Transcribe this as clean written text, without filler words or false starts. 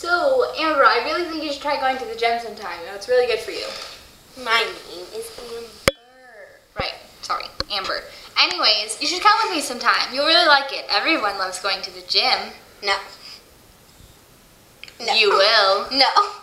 So, Amber, I really think you should try going to the gym sometime. It's really good for you. My name is Amber. Right. Sorry, Amber. Anyways, you should come with me sometime. You'll really like it. Everyone loves going to the gym. No. You will. No.